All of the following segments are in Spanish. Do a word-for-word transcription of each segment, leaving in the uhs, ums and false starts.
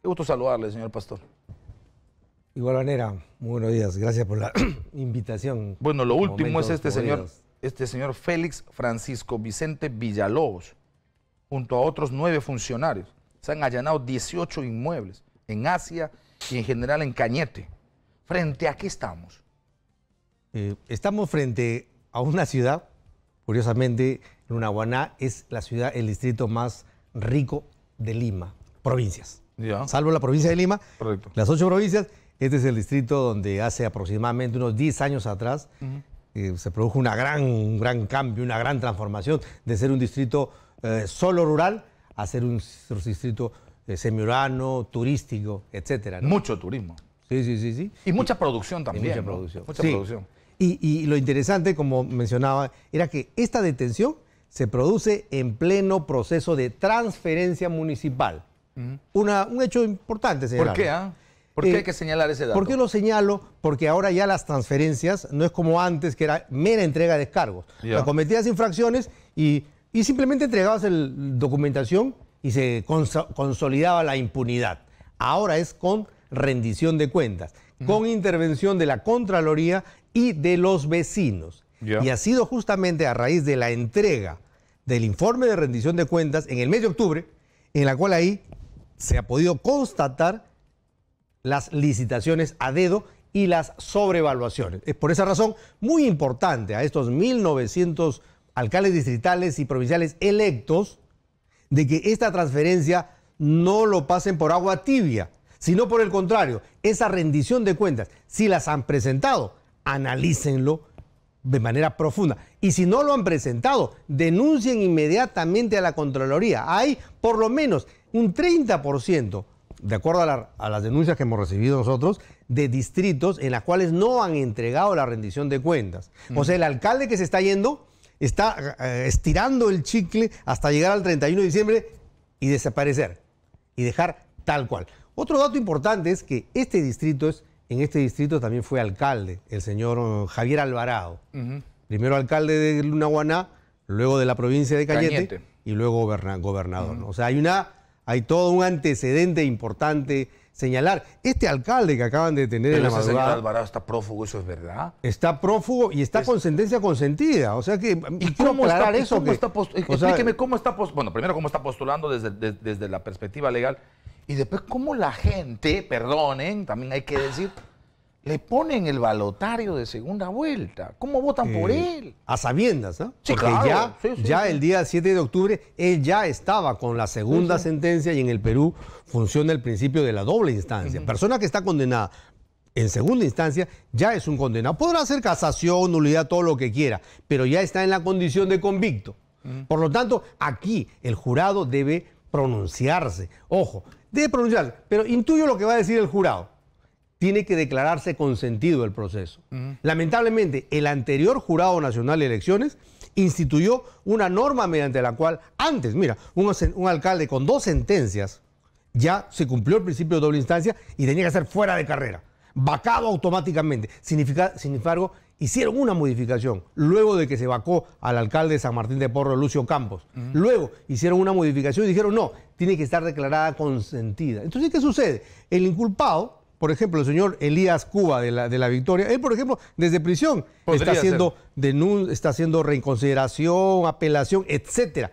Qué gusto saludarle, señor pastor. Igual manera, muy buenos días, gracias por la invitación. Bueno, lo último es este señor, este señor Félix Francisco Vicente Villalobos, junto a otros nueve funcionarios, se han allanado dieciocho inmuebles en Asia y en general en Cañete. ¿Frente a qué estamos? Eh, estamos frente a una ciudad, curiosamente, Lunahuaná es la ciudad, el distrito más rico de Lima, provincias. Ya. Salvo la provincia de Lima, correcto, las ocho provincias. Este es el distrito donde hace aproximadamente unos diez años atrás uh-huh. eh, se produjo una gran, un gran cambio, una gran transformación de ser un distrito eh, solo rural a ser un distrito eh, semiurbano, turístico, etcétera, ¿no? Mucho turismo. Sí, sí, sí, sí. Y mucha y, producción también. Y mucha ¿no? producción. Mucha sí. producción. Y, y lo interesante, como mencionaba, era que esta detención se produce en pleno proceso de transferencia municipal. Uh-huh. Una, un hecho importante, señor. ¿Por qué, ah? ¿Por qué hay que señalar ese dato? ¿Por qué lo señalo? Porque ahora ya las transferencias no es como antes, que era mera entrega de descargos. Yeah. Cometías infracciones y, y simplemente entregabas el documentación y se cons consolidaba la impunidad. Ahora es con rendición de cuentas, uh-huh. con intervención de la Contraloría y de los vecinos. Yeah. Y ha sido justamente a raíz de la entrega del informe de rendición de cuentas en el mes de octubre, en la cual ahí se ha podido constatar las licitaciones a dedo y las sobrevaluaciones. Es por esa razón muy importante a estos mil novecientos alcaldes distritales y provinciales electos de que esta transferencia no lo pasen por agua tibia, sino por el contrario, esa rendición de cuentas, si las han presentado, analícenlo de manera profunda. Y si no lo han presentado, denuncien inmediatamente a la Contraloría. Hay por lo menos un treinta por ciento, de acuerdo a, la, a las denuncias que hemos recibido nosotros, de distritos en las cuales no han entregado la rendición de cuentas. Mm. O sea, el alcalde que se está yendo está eh, estirando el chicle hasta llegar al treinta y uno de diciembre y desaparecer y dejar tal cual. Otro dato importante es que este distrito es En este distrito también fue alcalde, el señor Javier Alvarado. Uh-huh. Primero alcalde de Lunahuaná, luego de la provincia de Cañete, Cañete. y luego goberna, gobernador. Uh-huh. ¿no? O sea, hay, una, hay todo un antecedente importante señalar. Este alcalde que acaban de tener en la madrugada... Pero ese señor Alvarado está prófugo, ¿eso es verdad? Está prófugo y está es... con sentencia consentida. O sea que... ¿Y cómo está, eso cómo que, está post... o sea, Explíqueme cómo está postulando. Bueno, primero cómo está postulando desde, de, desde la perspectiva legal... Y después, ¿cómo la gente, perdonen, también hay que decir, le ponen el balotario de segunda vuelta? ¿Cómo votan eh, por él? A sabiendas, ¿eh? Sí, Porque claro, ya, sí, sí, ya sí. el día siete de octubre, él ya estaba con la segunda sí, sí. sentencia y en el Perú funciona el principio de la doble instancia. Uh-huh. Persona que está condenada en segunda instancia ya es un condenado. Podrá hacer casación, nulidad, todo lo que quiera, pero ya está en la condición de convicto. Uh-huh. Por lo tanto, aquí el jurado debe pronunciarse. Ojo, debe pronunciarse, pero intuyo lo que va a decir el jurado. Tiene que declararse consentido el proceso. Uh-huh. Lamentablemente, el anterior Jurado Nacional de Elecciones instituyó una norma mediante la cual antes, mira, un, un alcalde con dos sentencias ya se cumplió el principio de doble instancia y tenía que ser fuera de carrera, vacado automáticamente. Significa, sin embargo, hicieron una modificación luego de que se vacó al alcalde de San Martín de Porro, Lucio Campos. Uh-huh. Luego hicieron una modificación y dijeron, no, tiene que estar declarada consentida. Entonces, ¿qué sucede? El inculpado, por ejemplo, el señor Elías Cuba de la, de la Victoria, él, por ejemplo, desde prisión está haciendo, está haciendo reconsideración, apelación, etcétera.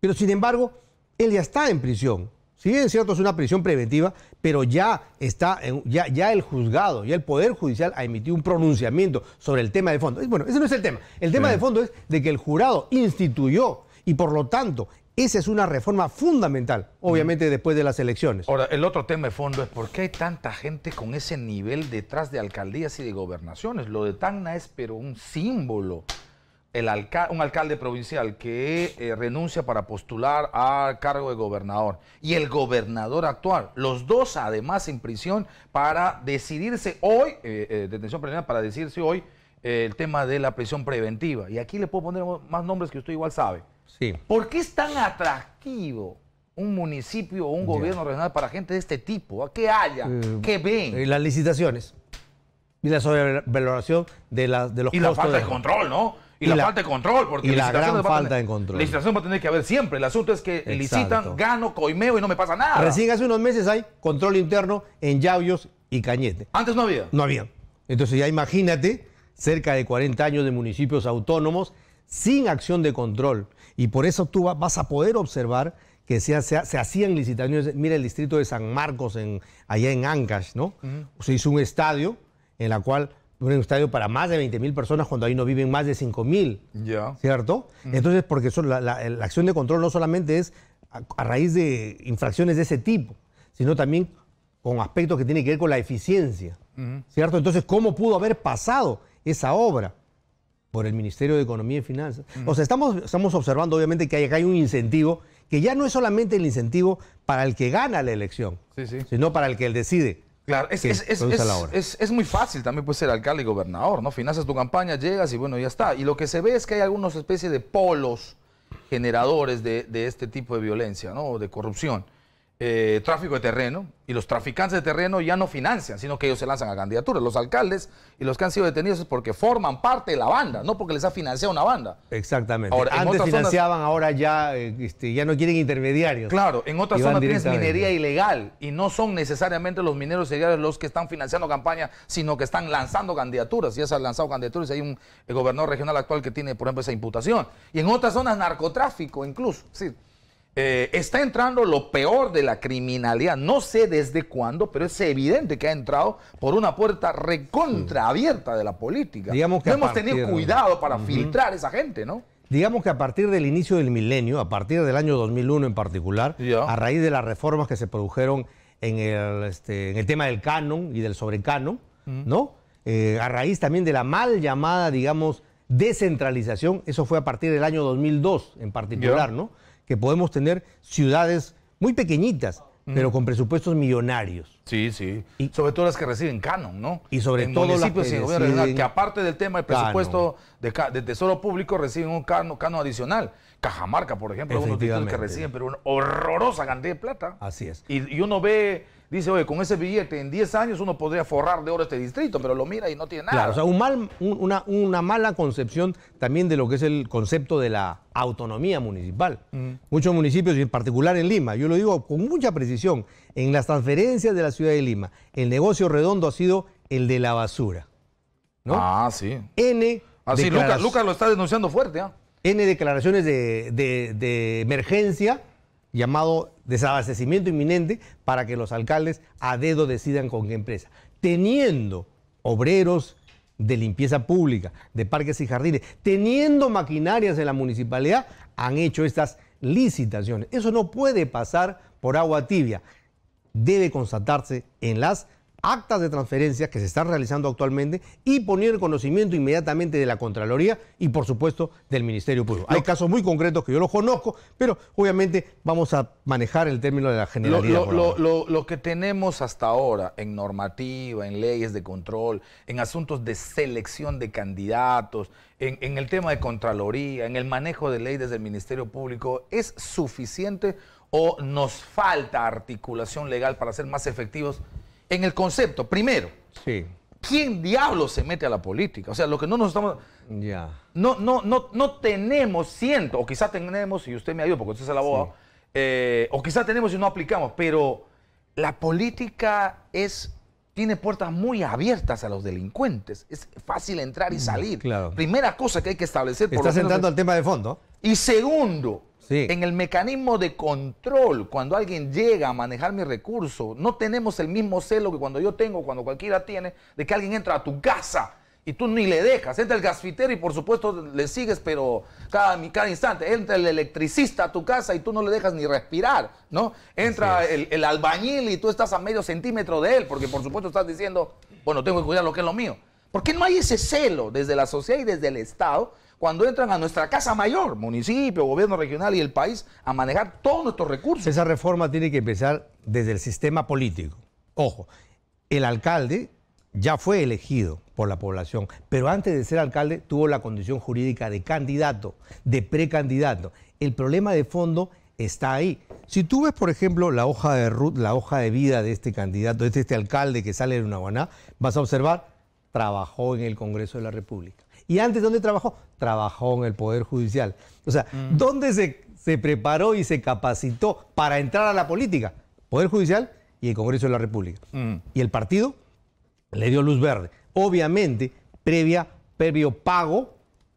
Pero, sin embargo, él ya está en prisión. Si bien es cierto, es una prisión preventiva, pero ya está, en, ya, ya el juzgado, ya el Poder Judicial ha emitido un pronunciamiento sobre el tema de fondo. Bueno, ese no es el tema. El tema bien. de fondo es de que el jurado instituyó y por lo tanto, esa es una reforma fundamental, obviamente mm. después de las elecciones. Ahora, el otro tema de fondo es por qué hay tanta gente con ese nivel detrás de alcaldías y de gobernaciones. Lo de Tacna es pero un símbolo. El alca un alcalde provincial que eh, renuncia para postular a cargo de gobernador y el gobernador actual, los dos además en prisión para decidirse hoy, eh, eh, detención preliminar para decidirse hoy eh, el tema de la prisión preventiva. Y aquí le puedo poner más nombres que usted igual sabe. Sí. ¿Por qué es tan atractivo un municipio o un gobierno yeah. regional para gente de este tipo? ¿Qué haya? Eh, ¿Qué ven? Eh, las licitaciones y la sobrevaloración de, la, de los costos. Y la falta de, de control, ¿no? Y, y la, la falta de control, porque y la gran falta tener, de control. Licitación va a tener que haber siempre. El asunto es que Exacto. licitan, gano, coimeo y no me pasa nada. Recién hace unos meses hay control interno en Yauyos y Cañete. Antes no había. No había. Entonces ya imagínate, cerca de cuarenta años de municipios autónomos sin acción de control. Y por eso tú vas a poder observar que se, se, se hacían licitaciones. Mira el distrito de San Marcos, en, allá en Ancash, ¿no? Uh-huh. Se hizo un estadio en la cual... un estadio para más de veinte mil personas cuando ahí no viven más de cinco mil, yeah. ¿cierto? Mm. Entonces, porque son la, la, la acción de control no solamente es a, a raíz de infracciones de ese tipo, sino también con aspectos que tienen que ver con la eficiencia, mm. ¿cierto? Entonces, ¿cómo pudo haber pasado esa obra? Por el Ministerio de Economía y Finanzas. Mm. O sea, estamos, estamos observando obviamente que hay, acá hay un incentivo que ya no es solamente el incentivo para el que gana la elección, sí, sí. sino para el que él decide. Claro, es, es, es, es, es, es muy fácil también pues, ser alcalde y gobernador, ¿no? Finanzas tu campaña, llegas y bueno, ya está. Y lo que se ve es que hay algunas especies de polos generadores de, de este tipo de violencia, ¿no? De corrupción, eh, tráfico de terreno, y los traficantes de terreno ya no financian, sino que ellos se lanzan a candidaturas. Los alcaldes y los que han sido detenidos es porque forman parte de la banda, no porque les ha financiado una banda. Exactamente. Ahora, antes financiaban, zonas... ahora ya, este, ya no quieren intermediarios. Claro, en otras zonas tienes minería ilegal y no son necesariamente los mineros ilegales los que están financiando campañas, sino que están lanzando candidaturas. Ya se han lanzado candidaturas y hay un el gobernador regional actual que tiene, por ejemplo, esa imputación. Y en otras zonas narcotráfico incluso, sí. Eh, está entrando lo peor de la criminalidad, no sé desde cuándo, pero es evidente que ha entrado por una puerta recontraabierta de la política. Digamos que no hemos partir... tenido cuidado para uh-huh. filtrar esa gente, ¿no? Digamos que a partir del inicio del milenio, a partir del año dos mil uno en particular, yeah. a raíz de las reformas que se produjeron en el, este, en el tema del canon y del sobrecanon, uh-huh. ¿no? Eh, a raíz también de la mal llamada, digamos, descentralización, eso fue a partir del año dos mil dos en particular, yeah. ¿no? Que podemos tener ciudades muy pequeñitas, mm. pero con presupuestos millonarios. Sí, sí. Y, sobre todo las que reciben canon, ¿no? Y sobre en todo municipios las que, sin regional, que aparte del tema del presupuesto de, de tesoro público reciben un canon, canon adicional. Cajamarca, por ejemplo, es uno de los que reciben, pero una horrorosa cantidad de plata. Así es. Y, y uno ve, dice, oye, con ese billete en diez años uno podría forrar de oro este distrito, pero lo mira y no tiene nada. Claro, o sea, un mal, un, una, una mala concepción también de lo que es el concepto de la autonomía municipal. Mm. Muchos municipios, y en particular en Lima, yo lo digo con mucha precisión, en las transferencias de la ciudad de Lima, el negocio redondo ha sido el de la basura, ¿no? Ah, sí. N. Así, Lucas, Lucas lo está denunciando fuerte, ¿ah? ¿eh? N declaraciones de, de, de emergencia, llamado desabastecimiento inminente, para que los alcaldes a dedo decidan con qué empresa. Teniendo obreros de limpieza pública, de parques y jardines, teniendo maquinarias en la municipalidad, han hecho estas licitaciones. Eso no puede pasar por agua tibia. Debe constatarse en las actas de transferencias que se están realizando actualmente y poner el conocimiento inmediatamente de la Contraloría y, por supuesto, del Ministerio Público. Hay casos muy concretos que yo los conozco, pero obviamente vamos a manejar el término de la generalidad. Lo, lo, lo, lo, lo que tenemos hasta ahora en normativa, en leyes de control, en asuntos de selección de candidatos, en, en el tema de Contraloría, en el manejo de ley desde el Ministerio Público, ¿es suficiente o nos falta articulación legal para ser más efectivos? En el concepto, primero, sí. ¿quién diablos se mete a la política? O sea, lo que no nos estamos... Yeah. No, no, no, no tenemos, siento, o quizá tenemos, y usted me ayuda porque usted es el abogado, sí. eh, o quizá tenemos y no aplicamos, pero la política es tiene puertas muy abiertas a los delincuentes. Es fácil entrar y salir. Mm, claro. Primera cosa que hay que establecer... Por Estás entrando al tema de fondo. Y segundo... Sí. En el mecanismo de control, cuando alguien llega a manejar mi recurso, no tenemos el mismo celo que cuando yo tengo, cuando cualquiera tiene, de que alguien entra a tu casa y tú ni le dejas. Entra el gasfitero y por supuesto le sigues, pero cada, cada instante. Entra el electricista a tu casa y tú no le dejas ni respirar, ¿no? Entra el, el albañil y tú estás a medio centímetro de él, porque por supuesto estás diciendo, bueno, tengo que cuidar lo que es lo mío. ¿Por qué no hay ese celo desde la sociedad y desde el Estado? Cuando entran a nuestra casa mayor, municipio, gobierno regional y el país, a manejar todos nuestros recursos. Esa reforma tiene que empezar desde el sistema político. Ojo, el alcalde ya fue elegido por la población, pero antes de ser alcalde tuvo la condición jurídica de candidato, de precandidato. El problema de fondo está ahí. Si tú ves, por ejemplo, la hoja de ruta, la hoja de vida de este candidato, de este, este alcalde que sale de Lunahuaná, vas a observar, trabajó en el Congreso de la República. ¿Y antes dónde trabajó? trabajó en el Poder Judicial. O sea, mm. ¿dónde se, se preparó y se capacitó para entrar a la política? Poder Judicial y el Congreso de la República. Mm. Y el partido le dio luz verde. Obviamente, previa, previo pago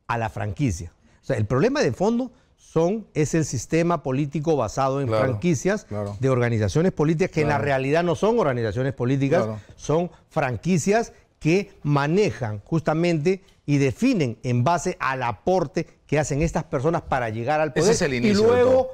a la franquicia. O sea, el problema de fondo son, es el sistema político basado en claro, franquicias claro. de organizaciones políticas que claro. en la realidad no son organizaciones políticas, claro. son franquicias que manejan justamente y definen en base al aporte que hacen estas personas para llegar al poder. Ese es el inicio y luego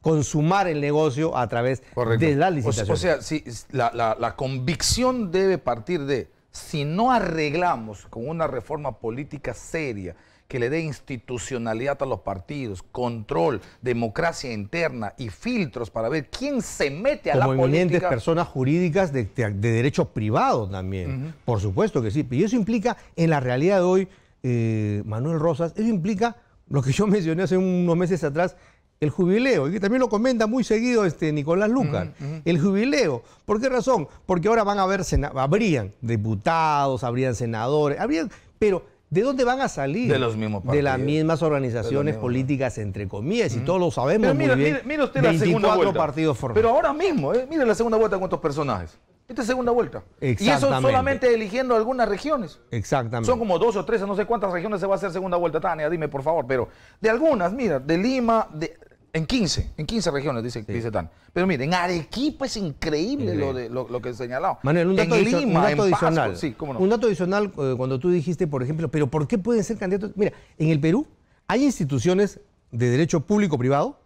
consumar el negocio a través Correcto. de la licitación. O sea, si la, la, la convicción debe partir de, si no arreglamos con una reforma política seria, que le dé institucionalidad a los partidos, control, democracia interna y filtros para ver quién se mete a la política. Como eminentes personas jurídicas de, de, de derecho privado también. Uh-huh. Por supuesto que sí. Y eso implica, en la realidad de hoy, eh, Manuel Rosas, eso implica lo que yo mencioné hace unos meses atrás, el jubileo, y que también lo comenta muy seguido este Nicolás Lúcar, uh-huh, uh-huh. el jubileo. ¿Por qué razón? Porque ahora van a haber, habrían diputados, habrían senadores, habrían, pero... ¿de dónde van a salir? De los mismos partidos. De las mismas organizaciones políticas, entre comillas, y todos lo sabemos muy bien. Mire, mire usted la segunda vuelta. Partidos formados. Pero ahora mismo, ¿eh? Mire la segunda vuelta con estos personajes. Esta es segunda vuelta. Exactamente. Y eso solamente eligiendo algunas regiones. Exactamente. Son como dos o tres, no sé cuántas regiones se va a hacer segunda vuelta. Tania, dime por favor, pero de algunas, mira, de Lima, de... En quince, en quince regiones, dice, sí. dice Tan. Pero miren, en Arequipa es increíble sí. lo, de, lo, lo que he señalado. Manuel, un dato, en Lima, un dato en adicional. Pasco, sí, cómo no. Un dato adicional, eh, cuando tú dijiste, por ejemplo, pero ¿por qué pueden ser candidatos? Mira, en el Perú hay instituciones de derecho público-privado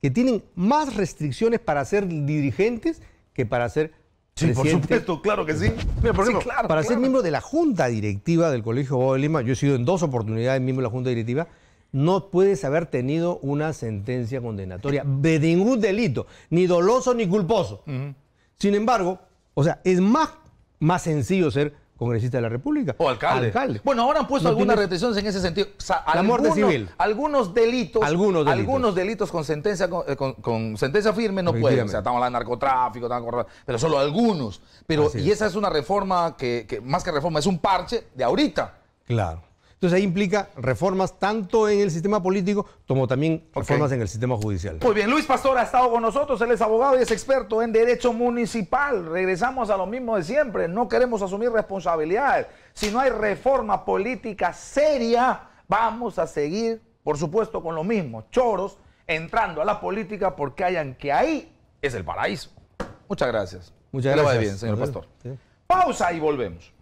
que tienen más restricciones para ser dirigentes que para ser Sí, presidente. Por supuesto, claro que sí. Mira, por ejemplo, sí, claro, para claro. ser miembro de la Junta Directiva del Colegio Abogado de Lima, yo he sido en dos oportunidades miembro de la Junta Directiva, no puedes haber tenido una sentencia condenatoria de ningún delito, ni doloso ni culposo. Uh-huh. Sin embargo, o sea, es más, más sencillo ser congresista de la República. O alcalde. alcalde. Bueno, ahora han puesto no algunas tienes... restricciones en ese sentido. O sea, la algunos, muerte civil. Algunos delitos, algunos delitos. Algunos delitos con sentencia, con, con, con sentencia firme no pueden. O sea, estamos hablando de narcotráfico, estamos... pero solo algunos. Pero, es. Y esa es una reforma que, que, más que reforma, es un parche de ahorita. Claro. Entonces ahí implica reformas tanto en el sistema político como también reformas okay. en el sistema judicial. Muy bien, Luis Pastor ha estado con nosotros, él es abogado y es experto en derecho municipal. Regresamos a lo mismo de siempre, no queremos asumir responsabilidades. Si no hay reforma política seria, vamos a seguir, por supuesto, con los mismos choros entrando a la política porque hayan que ahí es el paraíso. Muchas gracias. Muchas gracias. Que le vaya bien, señor Pastor. Sí. Pausa y volvemos.